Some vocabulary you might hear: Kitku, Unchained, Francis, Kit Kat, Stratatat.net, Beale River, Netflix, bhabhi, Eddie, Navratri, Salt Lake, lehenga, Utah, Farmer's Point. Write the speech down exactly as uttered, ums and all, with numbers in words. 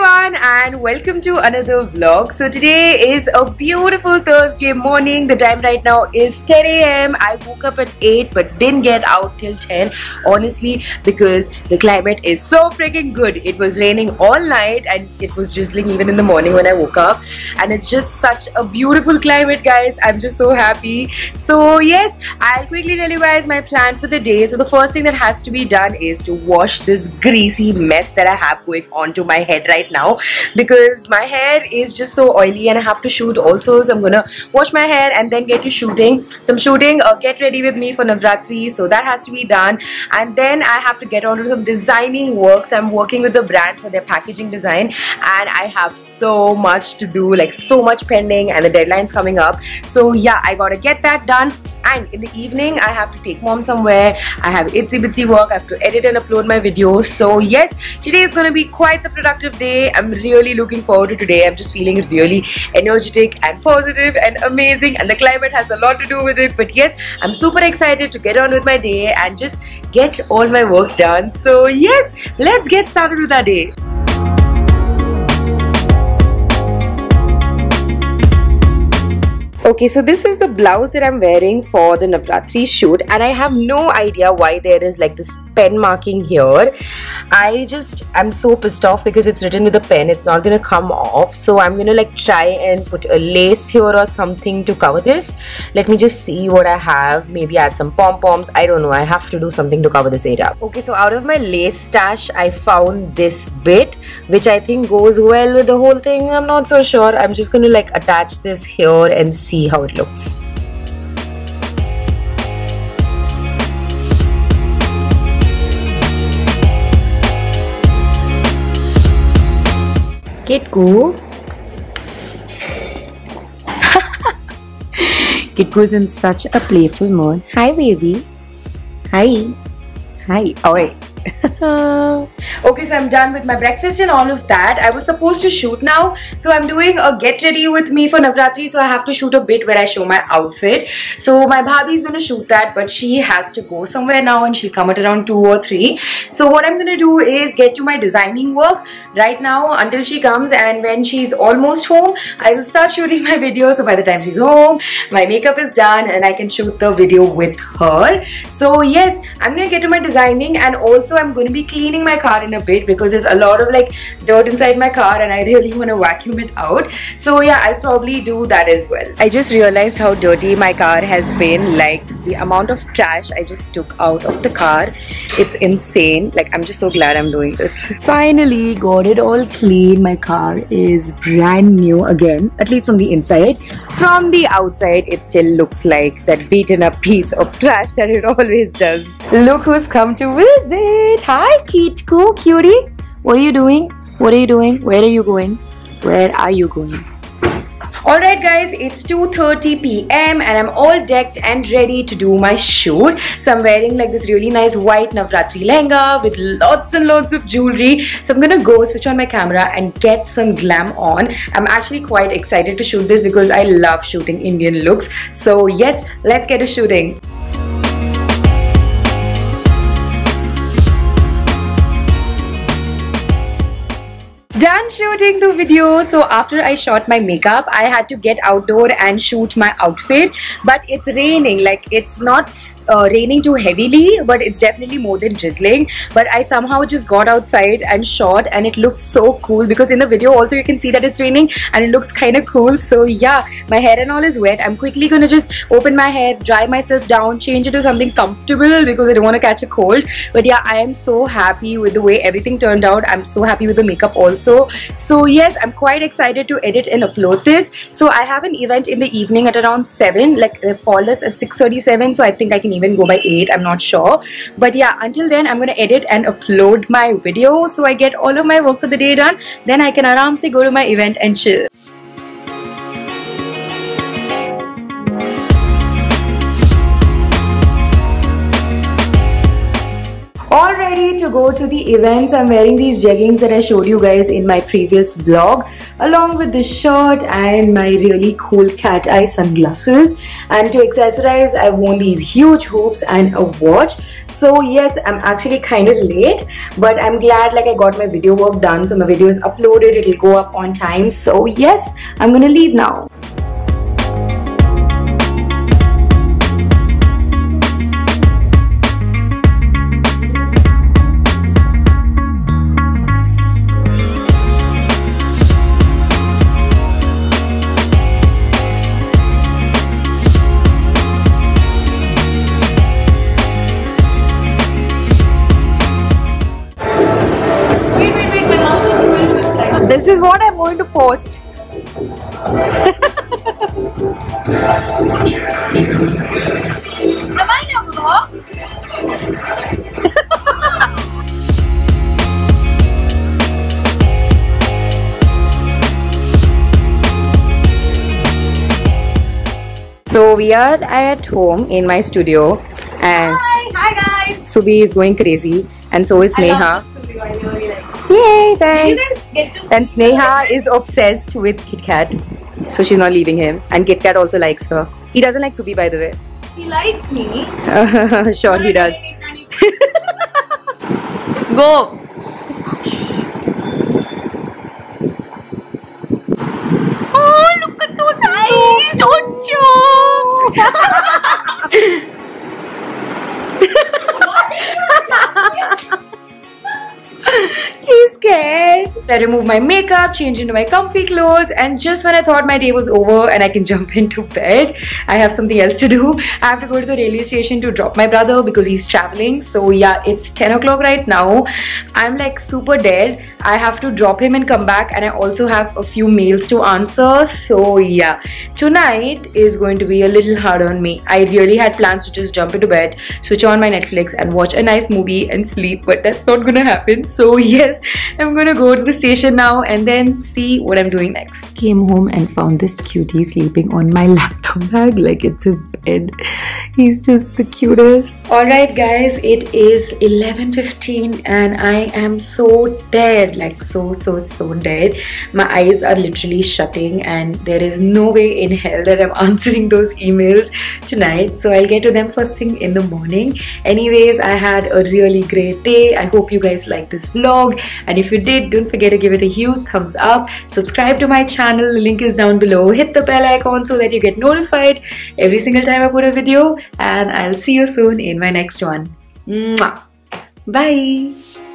everyone and welcome to another vlog. So today is a beautiful Thursday morning. The time right now is ten A M I woke up at eight but didn't get out till ten, honestly, because the climate is so freaking good. It was raining all night and it was drizzling even in the morning when I woke up, and it's just such a beautiful climate, guys. I'm just so happy. So yes, I'll quickly tell you guys my plan for the day. So the first thing that has to be done is to wash this greasy mess that I have going on onto my head right now, because my hair is just so oily and I have to shoot also, so I'm gonna wash my hair and then get to shooting. So I'm shooting uh, Get Ready With Me for Navratri, so that has to be done, and then I have to get on to some designing work. So I'm working with the brand for their packaging design and I have so much to do, like so much pending, and the deadline's coming up. So yeah, I gotta get that done. And in the evening I have to take mom somewhere, I have itsy bitsy work, I have to edit and upload my videos. So yes, today is gonna be quite the productive day. I'm really looking forward to today. I'm just feeling really energetic and positive and amazing, and the climate has a lot to do with it. But yes, I'm super excited to get on with my day and just get all my work done. So yes, let's get started with our day. Okay, so this is the blouse that I'm wearing for the Navratri shoot, and I have no idea why there is like this pen marking here. I just I'm so pissed off because it's written with a pen, it's not gonna come off. So I'm gonna like try and put a lace here or something to cover this. Let me just see what I have, maybe add some pom-poms, I don't know. I have to do something to cover this area. Okay, so out of my lace stash I found this bit, which I think goes well with the whole thing. I'm not so sure. I'm just gonna like attach this here and see how it looks. Kitku. Kitku's in such a playful mood. Hi baby. Hi. Hi. Oh wait. Okay, so I'm done with my breakfast and all of that. I was supposed to shoot now, so I'm doing a Get Ready With Me for Navratri, so I have to shoot a bit where I show my outfit. So my bhabhi is gonna shoot that, but she has to go somewhere now and she'll come at around two or three. So what I'm gonna do is get to my designing work right now until she comes, and when she's almost home I will start shooting my video. So by the time she's home my makeup is done and I can shoot the video with her. So yes, I'm gonna get to my designing, and also So I'm going to be cleaning my car in a bit because there's a lot of like dirt inside my car and I really want to vacuum it out. So yeah, I'll probably do that as well. I just realized how dirty my car has been, like the amount of trash I just took out of the car. It's insane. Like I'm just so glad I'm doing this. Finally got it all clean. My car is brand new again, at least from the inside. From the outside it still looks like that beaten up piece of trash that it always does. Look who's come to visit. Hi Kitku, cutie. What are you doing? What are you doing? Where are you going? Where are you going? Alright guys, it's two thirty P M and I'm all decked and ready to do my shoot. So I'm wearing like this really nice white Navratri lehenga with lots and lots of jewelry. So I'm gonna go switch on my camera and get some glam on. I'm actually quite excited to shoot this because I love shooting Indian looks. So yes, let's get to shooting. Done shooting the video. So after I shot my makeup I had to get outdoor and shoot my outfit, but it's raining. Like it's not Uh, raining too heavily, but it's definitely more than drizzling. But I somehow just got outside and shot, and it looks so cool because in the video also you can see that it's raining and it looks kind of cool. So yeah, my hair and all is wet. I'm quickly gonna just open my hair, dry myself down, change it to something comfortable because I don't want to catch a cold. But yeah, I am so happy with the way everything turned out. I'm so happy with the makeup also. So yes, I'm quite excited to edit and upload this. So I have an event in the evening at around seven, like they called us at six thirty-seven, so I think I can even even go by eight, I'm not sure. But yeah, until then I'm gonna edit and upload my video so I get all of my work for the day done. Then I can aramse go to my event and chill. Alright, ready to go to the events. I'm wearing these jeggings that I showed you guys in my previous vlog, along with this shirt and my really cool cat eye sunglasses. And to accessorize, I've worn these huge hoops and a watch. So yes, I'm actually kind of late, but I'm glad like I got my video work done. So my video is uploaded, it'll go up on time. So yes, I'm gonna leave now. This is what I'm going to post. Am I in a vlog? So we are at home in my studio, and hi, hi guys. Subi is going crazy, and so is Neha. I really like it. Yay, thanks. And Sneha is obsessed with Kit Kat. Yeah. So she's not leaving him. And Kit Kat also likes her. He doesn't like Subi, by the way. He likes me. Sure, he does. Go. Oh, look at those eyes. Don't you? She's scared. I remove my makeup, change into my comfy clothes, and just when I thought my day was over and I can jump into bed, I have something else to do. I have to go to the railway station to drop my brother because he's traveling. So yeah, it's ten o'clock right now. I'm like super dead. I have to drop him and come back, and I also have a few mails to answer. So yeah, tonight is going to be a little hard on me. I really had plans to just jump into bed, switch on my Netflix and watch a nice movie and sleep, but that's not gonna happen. So yes, I'm gonna go to the station now and then see what I'm doing next. Came home and found this cutie sleeping on my laptop bag like it's his bed. He's just the cutest. Alright guys, it is eleven fifteen and I am so dead, like so so so dead. My eyes are literally shutting and there is no way in hell that I'm answering those emails tonight. So I'll get to them first thing in the morning. Anyways, I had a really great day. I hope you guys liked this vlog, and if you did, don't forget to give it a huge thumbs up. Subscribe to my channel, the link is down below. Hit the bell icon so that you get notified every single time I put a video, and I'll see you soon in my next one. Mwah. Bye.